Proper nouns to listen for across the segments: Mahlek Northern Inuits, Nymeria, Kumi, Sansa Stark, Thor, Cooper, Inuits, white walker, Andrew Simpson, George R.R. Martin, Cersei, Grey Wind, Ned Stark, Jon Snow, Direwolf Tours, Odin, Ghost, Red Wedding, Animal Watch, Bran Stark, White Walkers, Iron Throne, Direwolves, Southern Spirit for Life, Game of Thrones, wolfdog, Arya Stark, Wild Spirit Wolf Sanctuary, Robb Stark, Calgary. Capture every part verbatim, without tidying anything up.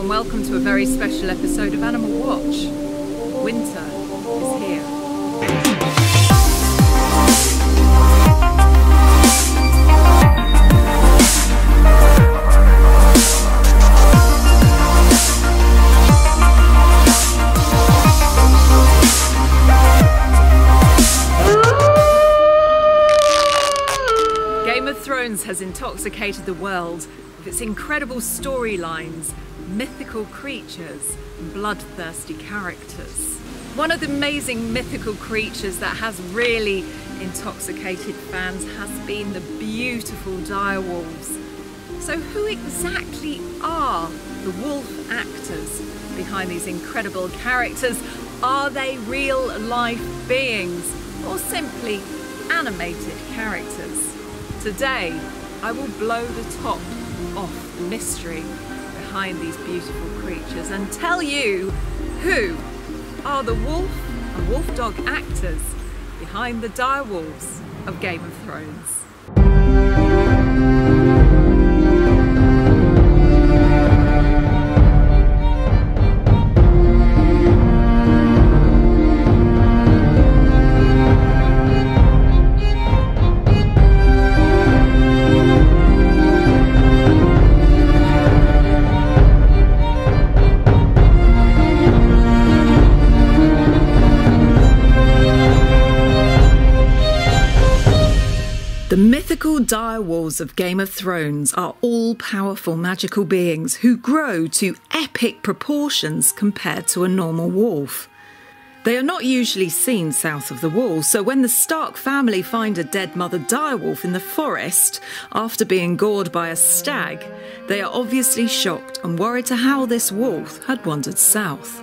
Hello and welcome to a very special episode of Animal Watch. Winter is here. Game of Thrones has intoxicated the world with its incredible storylines, mythical creatures, and bloodthirsty characters. One of the amazing mythical creatures that has really intoxicated fans has been the beautiful direwolves. So who exactly are the wolf actors behind these incredible characters? Are they real life beings or simply animated characters? Today, I will blow the top off the mystery behind these beautiful creatures and tell you who are the wolf and wolf dog actors behind the direwolves of Game of Thrones. Mythical direwolves of Game of Thrones are all-powerful magical beings who grow to epic proportions compared to a normal wolf. They are not usually seen south of the wall, so when the Stark family find a dead mother direwolf in the forest after being gored by a stag, they are obviously shocked and worried to how this wolf had wandered south.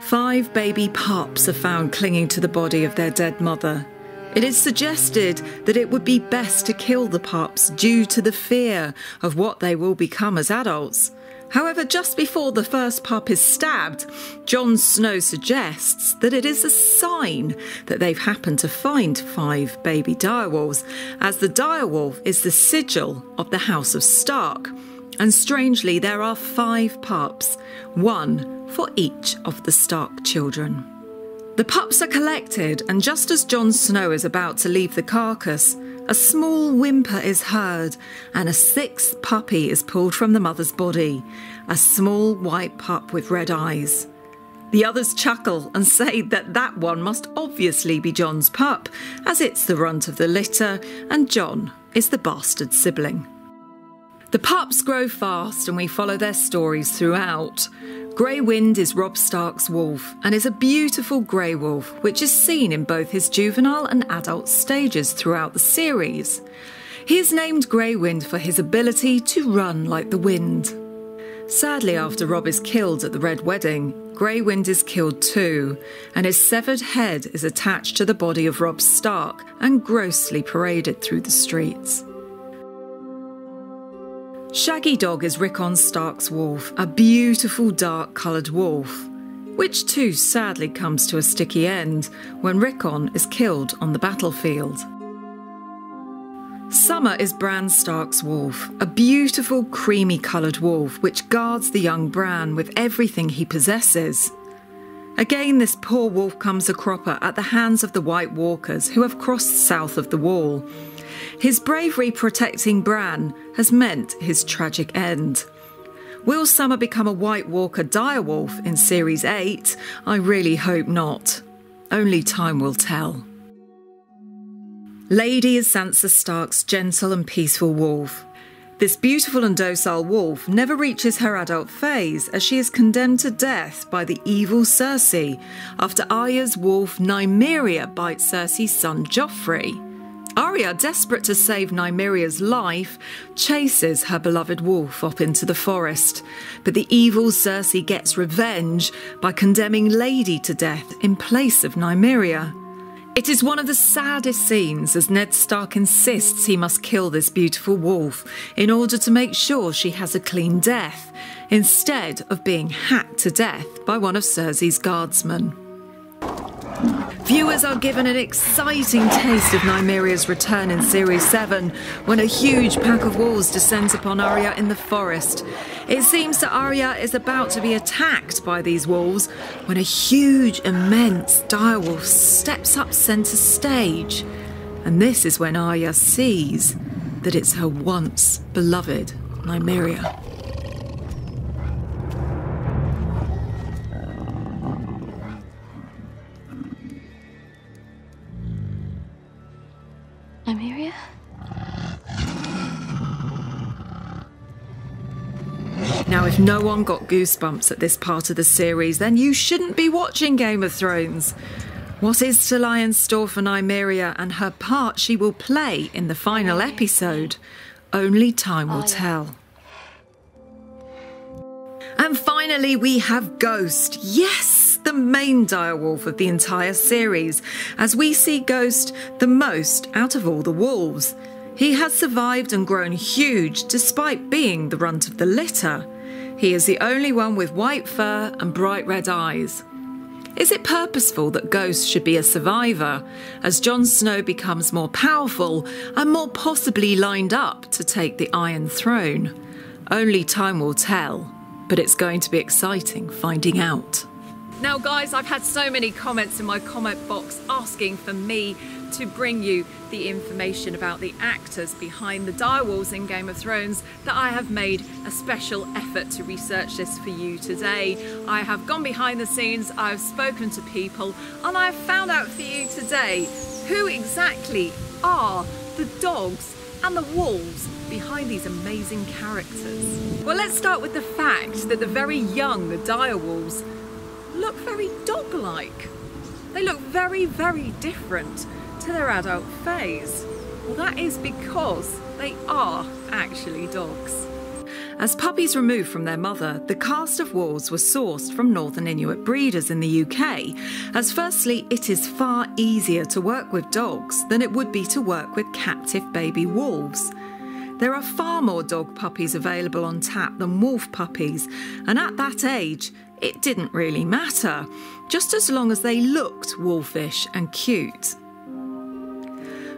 Five baby pups are found clinging to the body of their dead mother. It is suggested that it would be best to kill the pups due to the fear of what they will become as adults. However, just before the first pup is stabbed, Jon Snow suggests that it is a sign that they've happened to find five baby direwolves, as the direwolf is the sigil of the House of Stark. And strangely, there are five pups, one for each of the Stark children. The pups are collected, and just as Jon Snow is about to leave the carcass, a small whimper is heard and a sixth puppy is pulled from the mother's body, a small white pup with red eyes. The others chuckle and say that that one must obviously be Jon's pup, as it's the runt of the litter and Jon is the bastard sibling. The pups grow fast and we follow their stories throughout. Grey Wind is Robb Stark's wolf and is a beautiful grey wolf which is seen in both his juvenile and adult stages throughout the series. He is named Grey Wind for his ability to run like the wind. Sadly, after Robb is killed at the Red Wedding, Grey Wind is killed too, and his severed head is attached to the body of Robb Stark and grossly paraded through the streets. Shaggy Dog is Rickon Stark's wolf, a beautiful dark-coloured wolf, which too sadly comes to a sticky end when Rickon is killed on the battlefield. Summer is Bran Stark's wolf, a beautiful creamy-coloured wolf which guards the young Bran with everything he possesses. Again, this poor wolf comes a cropper at the hands of the White Walkers who have crossed south of the wall. His bravery protecting Bran has meant his tragic end. Will Summer become a White Walker direwolf in Series eight? I really hope not. Only time will tell. Lady is Sansa Stark's gentle and peaceful wolf. This beautiful and docile wolf never reaches her adult phase as she is condemned to death by the evil Cersei after Arya's wolf Nymeria bites Cersei's son Joffrey. Arya, desperate to save Nymeria's life, chases her beloved wolf up into the forest, but the evil Cersei gets revenge by condemning Lady to death in place of Nymeria. It is one of the saddest scenes as Ned Stark insists he must kill this beautiful wolf in order to make sure she has a clean death, instead of being hacked to death by one of Cersei's guardsmen. Viewers are given an exciting taste of Nymeria's return in Series seven, when a huge pack of wolves descends upon Arya in the forest. It seems that Arya is about to be attacked by these wolves, when a huge, immense direwolf steps up centre stage. And this is when Arya sees that it's her once beloved Nymeria. Nymeria? Now, if no one got goosebumps at this part of the series, then you shouldn't be watching Game of Thrones. What is to lie in store for Nymeria and her part she will play in the final episode? Only time will tell. And finally, we have Ghost. Yes, the main direwolf of the entire series, as we see Ghost the most out of all the wolves. He has survived and grown huge despite being the runt of the litter. He is the only one with white fur and bright red eyes. Is it purposeful that Ghost should be a survivor, as Jon Snow becomes more powerful and more possibly lined up to take the Iron Throne? Only time will tell. But it's going to be exciting finding out. Now guys, I've had so many comments in my comment box asking for me to bring you the information about the actors behind the direwolves in Game of Thrones that I have made a special effort to research this for you today. I have gone behind the scenes, I have spoken to people, and I have found out for you today who exactly are the dogs and the wolves behind these amazing characters. Well, let's start with the fact that the very young direwolves look very dog-like. They look very, very different to their adult phase. Well, that is because they are actually dogs. As puppies removed from their mother, the cast of wolves were sourced from Northern Inuit breeders in the U K, as firstly it is far easier to work with dogs than it would be to work with captive baby wolves. There are far more dog puppies available on tap than wolf puppies, and at that age it didn't really matter, just as long as they looked wolfish and cute.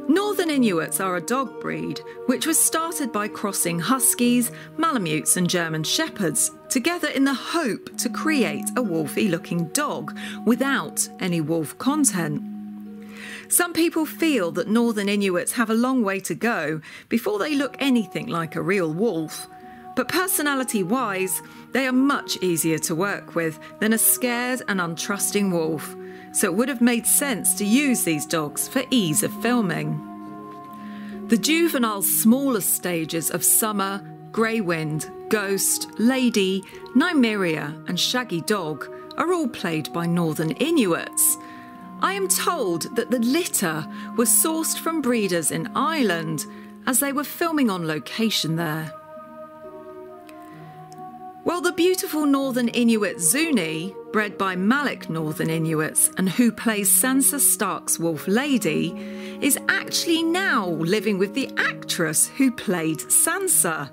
Northern Inuits are a dog breed which was started by crossing huskies, malamutes and German shepherds together in the hope to create a wolfy-looking dog without any wolf content. Some people feel that Northern Inuits have a long way to go before they look anything like a real wolf, but personality-wise, they are much easier to work with than a scared and untrusting wolf. So it would have made sense to use these dogs for ease of filming. The juvenile smaller stages of Summer, Grey Wind, Ghost, Lady, Nymeria and Shaggy Dog are all played by Northern Inuits. I am told that the litter was sourced from breeders in Ireland as they were filming on location there. Well, the beautiful Northern Inuit Zuni, bred by Mahlek Northern Inuits and who plays Sansa Stark's wolf Lady, is actually now living with the actress who played Sansa.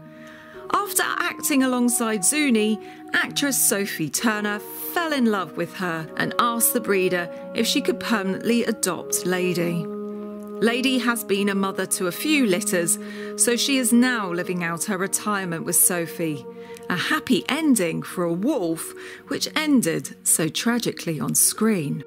After acting alongside Zuni, actress Sophie Turner fell in love with her and asked the breeder if she could permanently adopt Lady. Lady has been a mother to a few litters, so she is now living out her retirement with Sophie. A happy ending for a wolf, which ended so tragically on screen.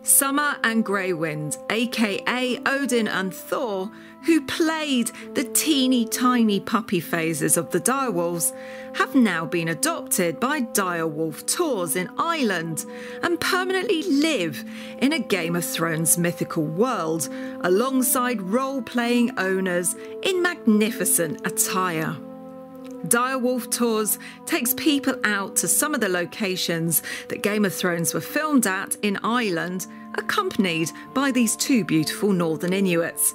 Summer and Grey Wind, aka Odin and Thor, who played the teeny tiny puppy phases of the direwolves, have now been adopted by Direwolf Tours in Ireland and permanently live in a Game of Thrones mythical world alongside role-playing owners in magnificent attire. Direwolf Tours takes people out to some of the locations that Game of Thrones were filmed at in Ireland, accompanied by these two beautiful Northern Inuits.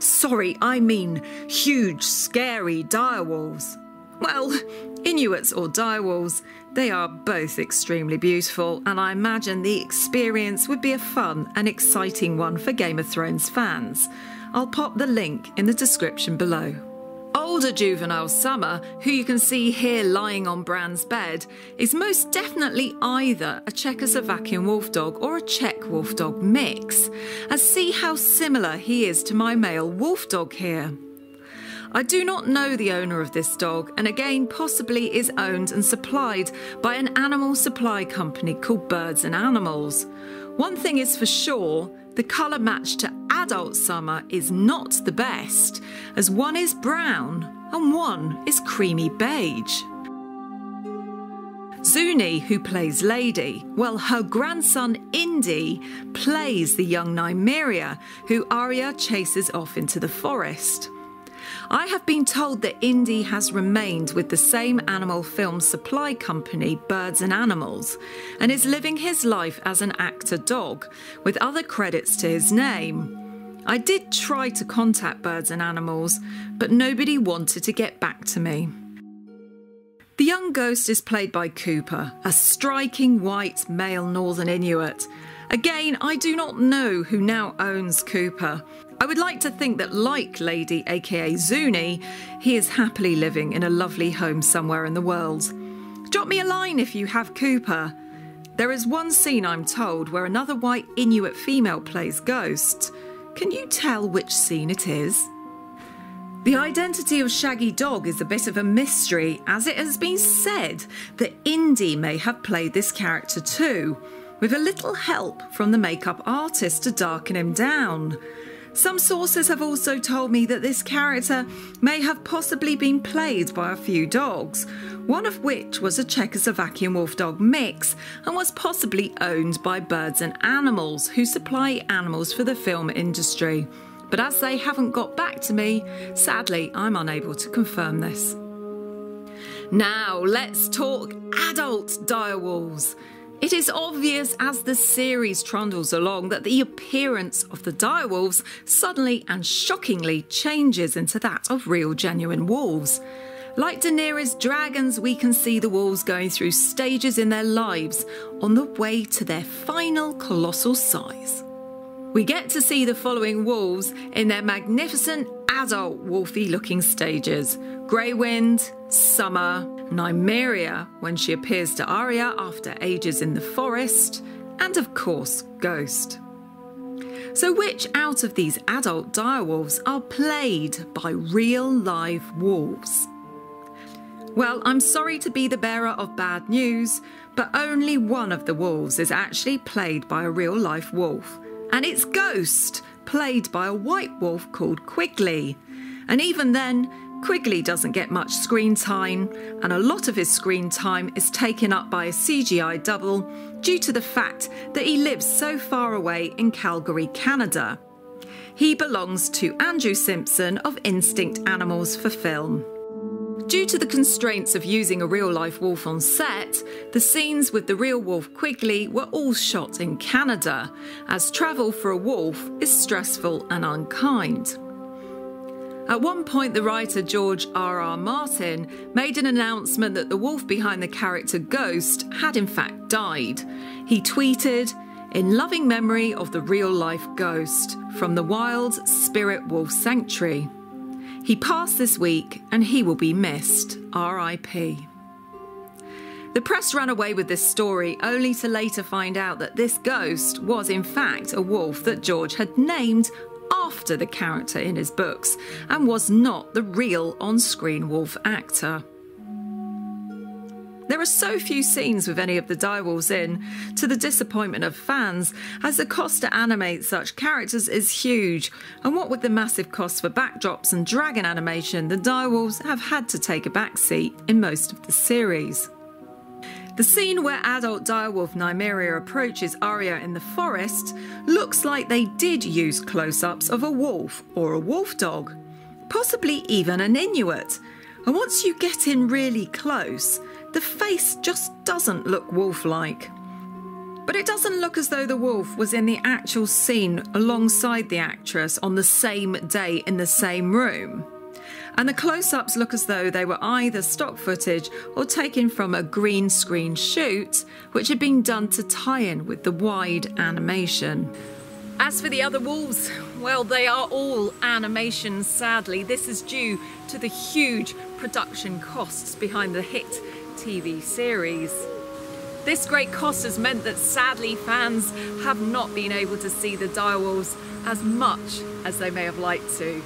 Sorry, I mean huge, scary direwolves. Well, Inuits or direwolves, they are both extremely beautiful, and I imagine the experience would be a fun and exciting one for Game of Thrones fans. I'll pop the link in the description below. Older juvenile Summer, who you can see here lying on Bran's bed, is most definitely either a Czechoslovakian wolf dog or a Czech wolf dog mix, and see how similar he is to my male wolf dog here. I do not know the owner of this dog, and again possibly is owned and supplied by an animal supply company called Birds and Animals. One thing is for sure, the colour match to adult Summer is not the best, as one is brown and one is creamy beige. Zuni, who plays Lady, well, her grandson Indy plays the young Nymeria, who Arya chases off into the forest. I have been told that Indy has remained with the same animal film supply company, Birds and Animals, and is living his life as an actor dog, with other credits to his name. I did try to contact Birds and Animals, but nobody wanted to get back to me. The young Ghost is played by Cooper, a striking white male Northern Inuit. Again, I do not know who now owns Cooper. I would like to think that, like Lady, aka Zuni, he is happily living in a lovely home somewhere in the world. Drop me a line if you have Cooper. There is one scene, I'm told, where another white Inuit female plays Ghost. Can you tell which scene it is? The identity of Shaggy Dog is a bit of a mystery, as it has been said that Indy may have played this character too, with a little help from the makeup artist to darken him down. Some sources have also told me that this character may have possibly been played by a few dogs, one of which was a Czechoslovakian wolf dog mix and was possibly owned by Birds and Animals, who supply animals for the film industry. But as they haven't got back to me, sadly, I'm unable to confirm this. Now, let's talk adult direwolves. It is obvious as the series trundles along that the appearance of the direwolves suddenly and shockingly changes into that of real genuine wolves. Like Daenerys' dragons, we can see the wolves going through stages in their lives on the way to their final colossal size. We get to see the following wolves in their magnificent adult wolfy looking stages: Grey Wind, Summer, Nymeria when she appears to Arya after ages in the forest, and of course Ghost. So which out of these adult direwolves are played by real live wolves? Well, I'm sorry to be the bearer of bad news, but only one of the wolves is actually played by a real life wolf, and it's Ghost, played by a white wolf called Quigley. And even then, Quigley doesn't get much screen time, and a lot of his screen time is taken up by a C G I double due to the fact that he lives so far away in Calgary, Canada. He belongs to Andrew Simpson of Instinct Animals for film. Due to the constraints of using a real-life wolf on set, the scenes with the real wolf Quigley were all shot in Canada, as travel for a wolf is stressful and unkind. At one point, the writer George R R Martin made an announcement that the wolf behind the character Ghost had in fact died. He tweeted, "In loving memory of the real-life Ghost, from the Wild Spirit Wolf Sanctuary. He passed this week and he will be missed. R I P" The press ran away with this story, only to later find out that this Ghost was in fact a wolf that George had named after the character in his books, and was not the real on-screen wolf actor. There are so few scenes with any of the direwolves in, to the disappointment of fans, as the cost to animate such characters is huge, and what with the massive costs for backdrops and dragon animation, the direwolves have had to take a backseat in most of the series. The scene where adult direwolf Nymeria approaches Arya in the forest looks like they did use close-ups of a wolf or a wolf dog, possibly even an Inuit, and once you get in really close, the face just doesn't look wolf-like. But it doesn't look as though the wolf was in the actual scene alongside the actress on the same day in the same room. And the close-ups look as though they were either stock footage or taken from a green screen shoot, which had been done to tie in with the wide animation. As for the other wolves, Well, they are all animations, sadly. This is due to the huge production costs behind the hit T V series. This great cost has meant that sadly fans have not been able to see the direwolves as much as they may have liked to.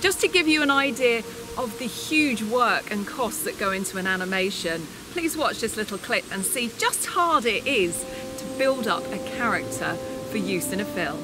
Just to give you an idea of the huge work and costs that go into an animation, please watch this little clip and see just how hard it is to build up a character for use in a film.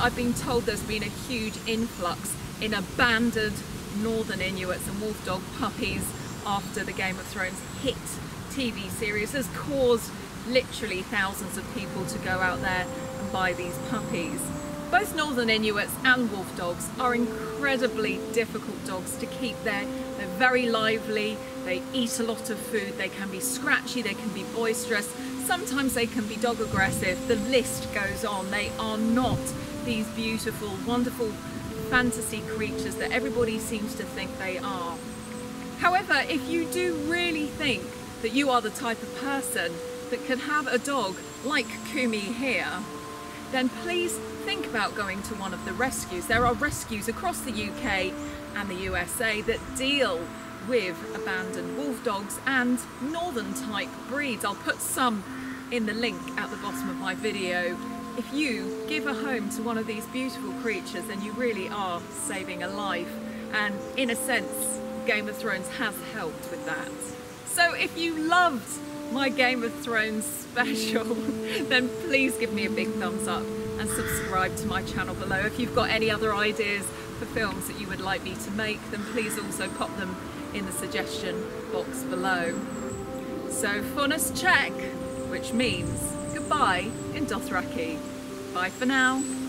I've been told there's been a huge influx in abandoned Northern Inuits and wolf dog puppies after the Game of Thrones hit T V series has caused literally thousands of people to go out there and buy these puppies. Both Northern Inuits and wolf dogs are incredibly difficult dogs to keep there. They're very lively, they eat a lot of food, they can be scratchy, they can be boisterous, sometimes they can be dog aggressive, the list goes on. They are not these beautiful, wonderful fantasy creatures that everybody seems to think they are. However, if you do really think that you are the type of person that can have a dog like Kumi here, then please think about going to one of the rescues. There are rescues across the U K and the U S A that deal with abandoned wolf dogs and northern type breeds. I'll put some in the link at the bottom of my video. If you give a home to one of these beautiful creatures, then you really are saving a life. And in a sense, Game of Thrones has helped with that. So if you loved my Game of Thrones special, then please give me a big thumbs up and subscribe to my channel below. If you've got any other ideas for films that you would like me to make, then please also pop them in the suggestion box below. So Funus check, which means goodbye in Dothraki. Bye for now.